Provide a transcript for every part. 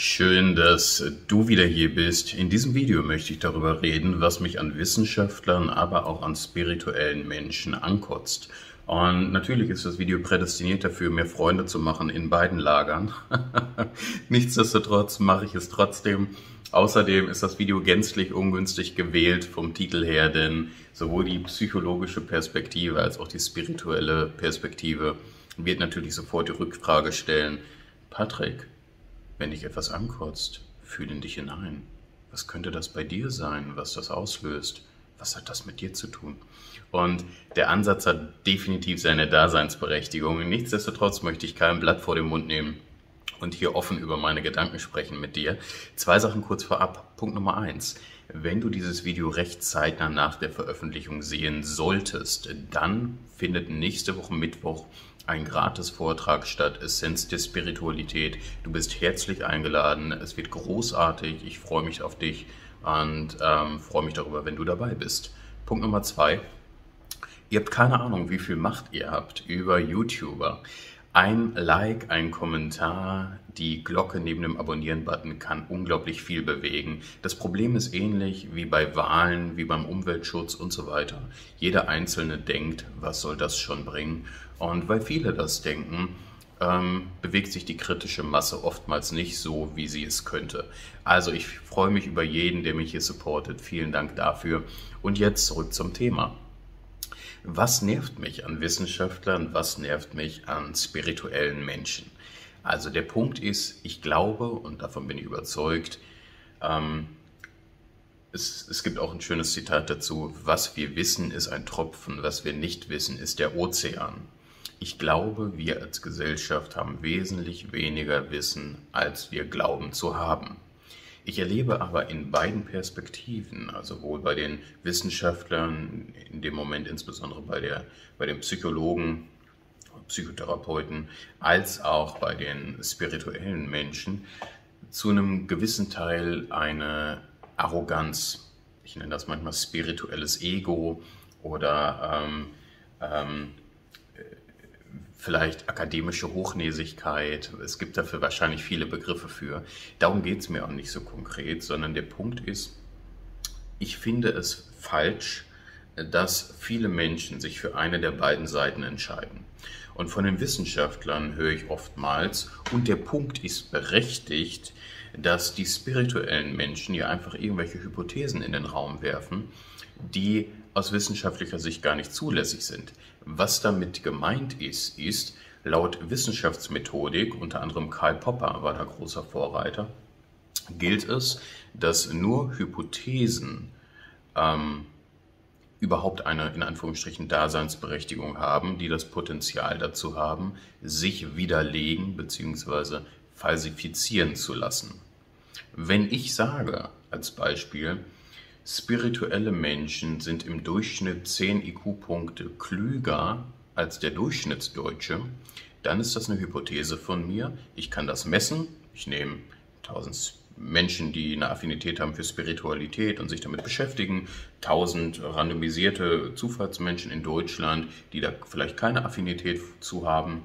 Schön, dass du wieder hier bist. In diesem Video möchte ich darüber reden, was mich an Wissenschaftlern, aber auch an spirituellen Menschen ankotzt. Und natürlich ist das Video prädestiniert dafür, mir Freunde zu machen in beiden Lagern. Nichtsdestotrotz mache ich es trotzdem. Außerdem ist das Video gänzlich ungünstig gewählt vom Titel her, denn sowohl die psychologische Perspektive als auch die spirituelle Perspektive wird natürlich sofort die Rückfrage stellen: Patrick, wenn dich etwas ankotzt, fühl in dich hinein. Was könnte das bei dir sein, was das auslöst? Was hat das mit dir zu tun? Und der Ansatz hat definitiv seine Daseinsberechtigung. Nichtsdestotrotz möchte ich kein Blatt vor den Mund nehmen und hier offen über meine Gedanken sprechen mit dir. Zwei Sachen kurz vorab. Punkt Nummer 1. Wenn du dieses Video recht zeitnah nach der Veröffentlichung sehen solltest, dann findet nächste Woche Mittwoch ein Gratis-Vortrag statt, Essenz der Spiritualität. Du bist herzlich eingeladen, es wird großartig, ich freue mich auf dich und freue mich darüber, wenn du dabei bist. Punkt Nummer 2, ihr habt keine Ahnung, wie viel Macht ihr habt über YouTuber. Ein Like, ein Kommentar, die Glocke neben dem Abonnieren-Button kann unglaublich viel bewegen. Das Problem ist ähnlich wie bei Wahlen, wie beim Umweltschutz und so weiter. Jeder Einzelne denkt, was soll das schon bringen? Und weil viele das denken, bewegt sich die kritische Masse oftmals nicht so, wie sie es könnte. Also ich freue mich über jeden, der mich hier supportet. Vielen Dank dafür. Und jetzt zurück zum Thema. Was nervt mich an Wissenschaftlern? Was nervt mich an spirituellen Menschen? Also der Punkt ist, ich glaube, und davon bin ich überzeugt, es gibt auch ein schönes Zitat dazu: Was wir wissen, ist ein Tropfen, was wir nicht wissen, ist der Ozean. Ich glaube, wir als Gesellschaft haben wesentlich weniger Wissen, als wir glauben zu haben. Ich erlebe aber in beiden Perspektiven, also sowohl bei den Wissenschaftlern, in dem Moment insbesondere bei den Psychologen, Psychotherapeuten, als auch bei den spirituellen Menschen, zu einem gewissen Teil eine Arroganz. Ich nenne das manchmal spirituelles Ego oder vielleicht akademische Hochnäsigkeit. Es gibt dafür wahrscheinlich viele Begriffe für. Darum geht es mir auch nicht so konkret, sondern der Punkt ist, ich finde es falsch, dass viele Menschen sich für eine der beiden Seiten entscheiden. Und von den Wissenschaftlern höre ich oftmals, und der Punkt ist berechtigt, dass die spirituellen Menschen hier einfach irgendwelche Hypothesen in den Raum werfen, die aus wissenschaftlicher Sicht gar nicht zulässig sind. Was damit gemeint ist, ist laut Wissenschaftsmethodik, unter anderem Karl Popper war da großer Vorreiter, gilt es, dass nur Hypothesen überhaupt eine, in Anführungsstrichen, Daseinsberechtigung haben, die das Potenzial dazu haben, sich widerlegen bzw. falsifizieren zu lassen. Wenn ich sage, als Beispiel, spirituelle Menschen sind im Durchschnitt 10 IQ-Punkte klüger als der Durchschnittsdeutsche, dann ist das eine Hypothese von mir. Ich kann das messen. Ich nehme 1000 Menschen, die eine Affinität haben für Spiritualität und sich damit beschäftigen, 1000 randomisierte Zufallsmenschen in Deutschland, die da vielleicht keine Affinität zu haben,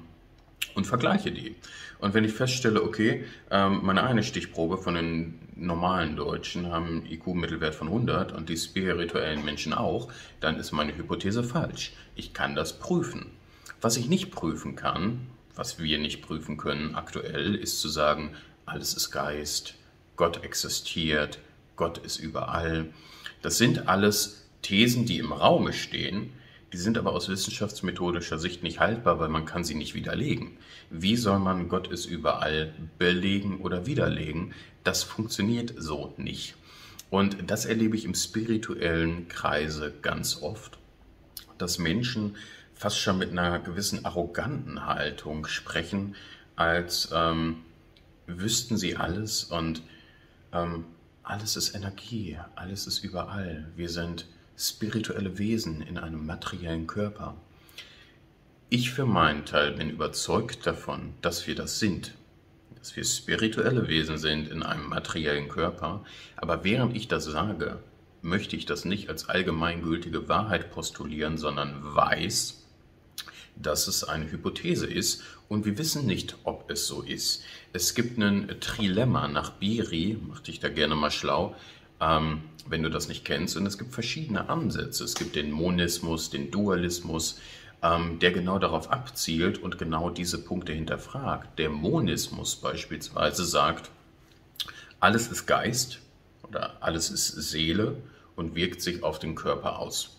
und vergleiche die. Und wenn ich feststelle, okay, meine eine Stichprobe von den normalen Deutschen haben IQ-Mittelwert von 100 und die spirituellen Menschen auch, dann ist meine Hypothese falsch. Ich kann das prüfen. Was ich nicht prüfen kann, was wir nicht prüfen können aktuell, ist zu sagen, alles ist Geist, Gott existiert, Gott ist überall. Das sind alles Thesen, die im Raume stehen. Die sind aber aus wissenschaftsmethodischer Sicht nicht haltbar, weil man kann sie nicht widerlegen. Wie soll man Gott ist überall belegen oder widerlegen? Das funktioniert so nicht. Und das erlebe ich im spirituellen Kreise ganz oft, dass Menschen fast schon mit einer gewissen arroganten Haltung sprechen, als wüssten sie alles und alles ist Energie, alles ist überall. Wir sind spirituelle Wesen in einem materiellen Körper. Ich für meinen Teil bin überzeugt davon, dass wir das sind, dass wir spirituelle Wesen sind in einem materiellen Körper, aber während ich das sage, möchte ich das nicht als allgemeingültige Wahrheit postulieren, sondern weiß, dass es eine Hypothese ist und wir wissen nicht, ob es so ist. Es gibt ein Trilemma nach Biri, mach dich da gerne mal schlau, wenn du das nicht kennst. Und es gibt verschiedene Ansätze. Es gibt den Monismus, den Dualismus, der genau darauf abzielt und genau diese Punkte hinterfragt. Der Monismus beispielsweise sagt, alles ist Geist oder alles ist Seele und wirkt sich auf den Körper aus.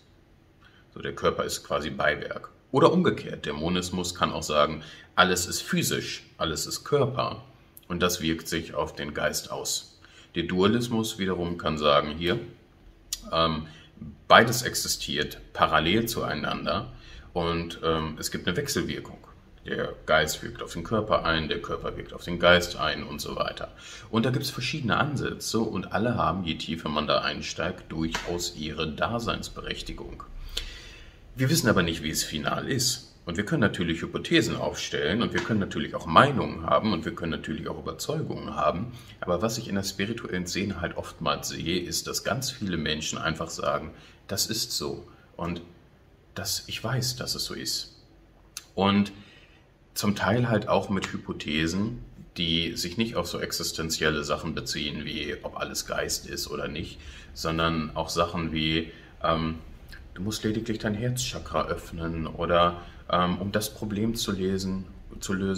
So, der Körper ist quasi Beiwerk. Oder umgekehrt, der Monismus kann auch sagen, alles ist physisch, alles ist Körper und das wirkt sich auf den Geist aus. Der Dualismus wiederum kann sagen, hier, beides existiert parallel zueinander und es gibt eine Wechselwirkung. Der Geist wirkt auf den Körper ein, der Körper wirkt auf den Geist ein und so weiter. Und da gibt es verschiedene Ansätze und alle haben, je tiefer man da einsteigt, durchaus ihre Daseinsberechtigung. Wir wissen aber nicht, wie es final ist. Und wir können natürlich Hypothesen aufstellen und wir können natürlich auch Meinungen haben und wir können natürlich auch Überzeugungen haben. Aber was ich in der spirituellen Szene halt oftmals sehe, ist, dass ganz viele Menschen einfach sagen, das ist so und ich weiß, dass es so ist. Und zum Teil halt auch mit Hypothesen, die sich nicht auf so existenzielle Sachen beziehen, wie ob alles Geist ist oder nicht, sondern auch Sachen wie, du musst lediglich dein Herzchakra öffnen oder um das Problem zu lösen,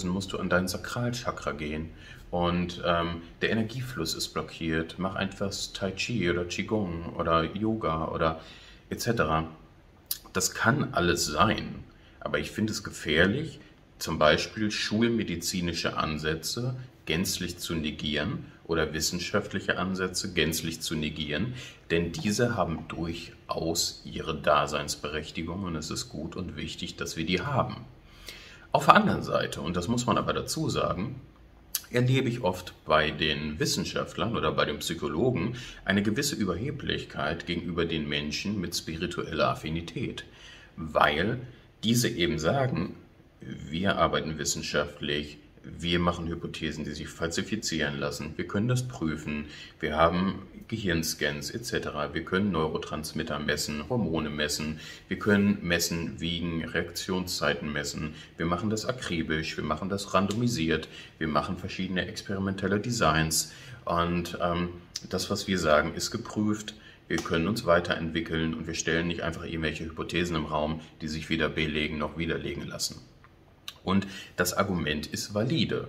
musst du an dein Sakralchakra gehen und der Energiefluss ist blockiert, mach einfach Tai Chi oder Qigong oder Yoga oder etc. Das kann alles sein, aber ich finde es gefährlich, zum Beispiel schulmedizinische Ansätze gänzlich zu negieren oder wissenschaftliche Ansätze gänzlich zu negieren, denn diese haben durchaus ihre Daseinsberechtigung und es ist gut und wichtig, dass wir die haben. Auf der anderen Seite, und das muss man aber dazu sagen, erlebe ich oft bei den Wissenschaftlern oder bei den Psychologen eine gewisse Überheblichkeit gegenüber den Menschen mit spiritueller Affinität, weil diese eben sagen, wir arbeiten wissenschaftlich, wir machen Hypothesen, die sich falsifizieren lassen, wir können das prüfen, wir haben Gehirnscans etc., wir können Neurotransmitter messen, Hormone messen, wir können messen, wiegen, Reaktionszeiten messen, wir machen das akribisch, wir machen das randomisiert, wir machen verschiedene experimentelle Designs und das, was wir sagen, ist geprüft. Wir können uns weiterentwickeln und wir stellen nicht einfach irgendwelche Hypothesen im Raum, die sich weder belegen noch widerlegen lassen. Und das Argument ist valide.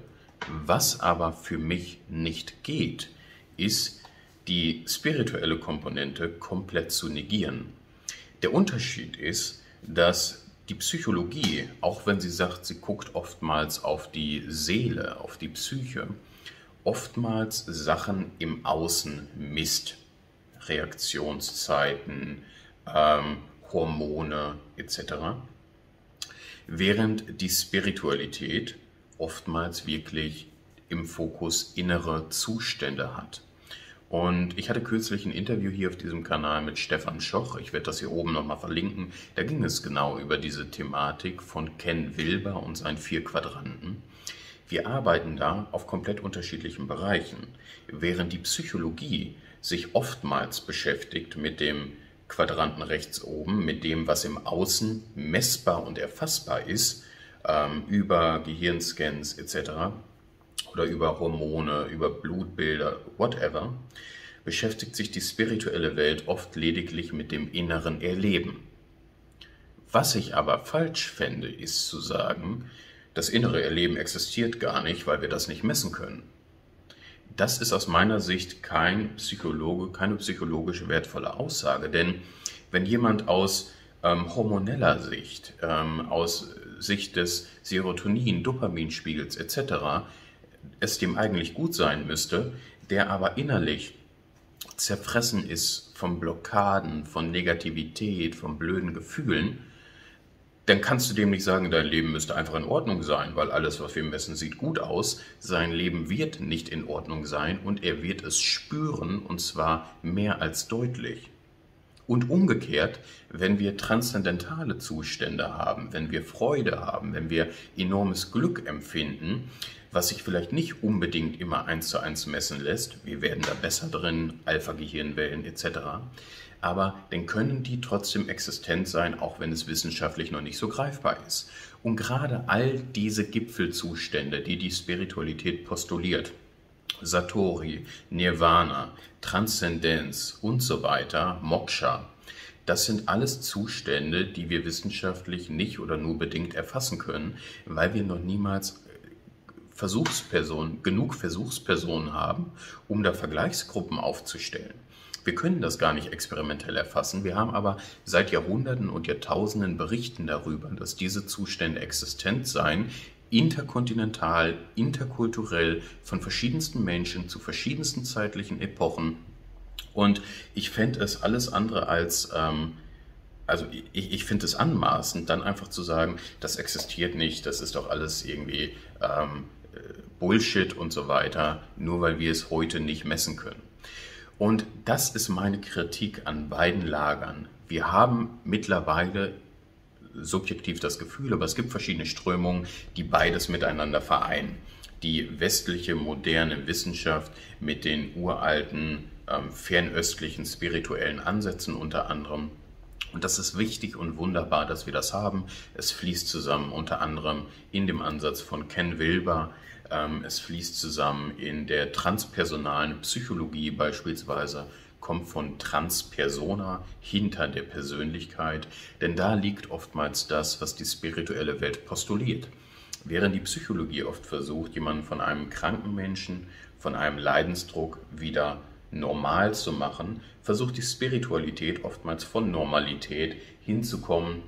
Was aber für mich nicht geht, ist die spirituelle Komponente komplett zu negieren. Der Unterschied ist, dass die Psychologie, auch wenn sie sagt, sie guckt oftmals auf die Seele, auf die Psyche, oftmals Sachen im Außen misst. Reaktionszeiten, Hormone etc. Während die Spiritualität oftmals wirklich im Fokus innere Zustände hat. Und ich hatte kürzlich ein Interview hier auf diesem Kanal mit Stefan Schoch, ich werde das hier oben nochmal verlinken, da ging es genau über diese Thematik von Ken Wilber und seinen 4 Quadranten. Wir arbeiten da auf komplett unterschiedlichen Bereichen, während die Psychologie sich oftmals beschäftigt mit dem Quadranten rechts oben, mit dem, was im Außen messbar und erfassbar ist, über Gehirnscans etc. oder über Hormone, über Blutbilder, whatever, beschäftigt sich die spirituelle Welt oft lediglich mit dem inneren Erleben. Was ich aber falsch fände, ist zu sagen, das innere Erleben existiert gar nicht, weil wir das nicht messen können. Das ist aus meiner Sicht keine psychologisch wertvolle Aussage, denn wenn jemand aus hormoneller Sicht, aus Sicht des Serotonin-, Dopaminspiegels etc. es dem eigentlich gut sein müsste, der aber innerlich zerfressen ist von Blockaden, von Negativität, von blöden Gefühlen, dann kannst du dem nicht sagen, dein Leben müsste einfach in Ordnung sein, weil alles, was wir messen, sieht gut aus. Sein Leben wird nicht in Ordnung sein und er wird es spüren, und zwar mehr als deutlich. Und umgekehrt, wenn wir transzendentale Zustände haben, wenn wir Freude haben, wenn wir enormes Glück empfinden, was sich vielleicht nicht unbedingt immer 1:1 messen lässt, wir werden da besser drin, Alpha-Gehirnwellen etc., aber dann können die trotzdem existent sein, auch wenn es wissenschaftlich noch nicht so greifbar ist. Und gerade all diese Gipfelzustände, die die Spiritualität postuliert, Satori, Nirvana, Transzendenz und so weiter, Moksha, das sind alles Zustände, die wir wissenschaftlich nicht oder nur bedingt erfassen können, weil wir noch niemals genug Versuchspersonen haben, um da Vergleichsgruppen aufzustellen. Wir können das gar nicht experimentell erfassen, wir haben aber seit Jahrhunderten und Jahrtausenden Berichten darüber, dass diese Zustände existent seien, interkontinental, interkulturell, von verschiedensten Menschen zu verschiedensten zeitlichen Epochen. Und ich fände es alles andere als, ich finde es anmaßend, dann einfach zu sagen, das existiert nicht, das ist doch alles irgendwie Bullshit und so weiter, nur weil wir es heute nicht messen können. Und das ist meine Kritik an beiden Lagern. Wir haben mittlerweile subjektiv das Gefühl, aber es gibt verschiedene Strömungen, die beides miteinander vereinen. Die westliche, moderne Wissenschaft mit den uralten, fernöstlichen, spirituellen Ansätzen unter anderem. Und das ist wichtig und wunderbar, dass wir das haben. Es fließt zusammen unter anderem in dem Ansatz von Ken Wilber. Es fließt zusammen in der transpersonalen Psychologie beispielsweise, kommt von Transpersona, hinter der Persönlichkeit, denn da liegt oftmals das, was die spirituelle Welt postuliert. Während die Psychologie oft versucht, jemanden von einem kranken Menschen, von einem Leidensdruck wieder normal zu machen, versucht die Spiritualität oftmals von Normalität hinzukommen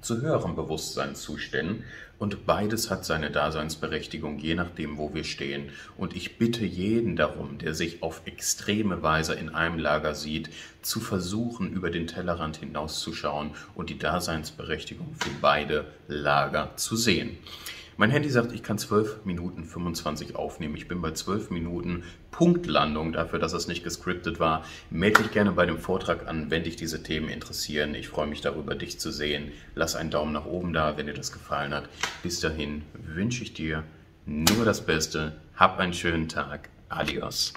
zu höheren Bewusstseinszuständen, und beides hat seine Daseinsberechtigung, je nachdem, wo wir stehen. Und ich bitte jeden darum, der sich auf extreme Weise in einem Lager sieht, zu versuchen, über den Tellerrand hinauszuschauen und die Daseinsberechtigung für beide Lager zu sehen. Mein Handy sagt, ich kann 12 Minuten 25 aufnehmen. Ich bin bei 12 Minuten Punktlandung dafür, dass das nicht gescriptet war. Melde dich gerne bei dem Vortrag an, wenn dich diese Themen interessieren. Ich freue mich darüber, dich zu sehen. Lass einen Daumen nach oben da, wenn dir das gefallen hat. Bis dahin wünsche ich dir nur das Beste. Hab einen schönen Tag. Adios.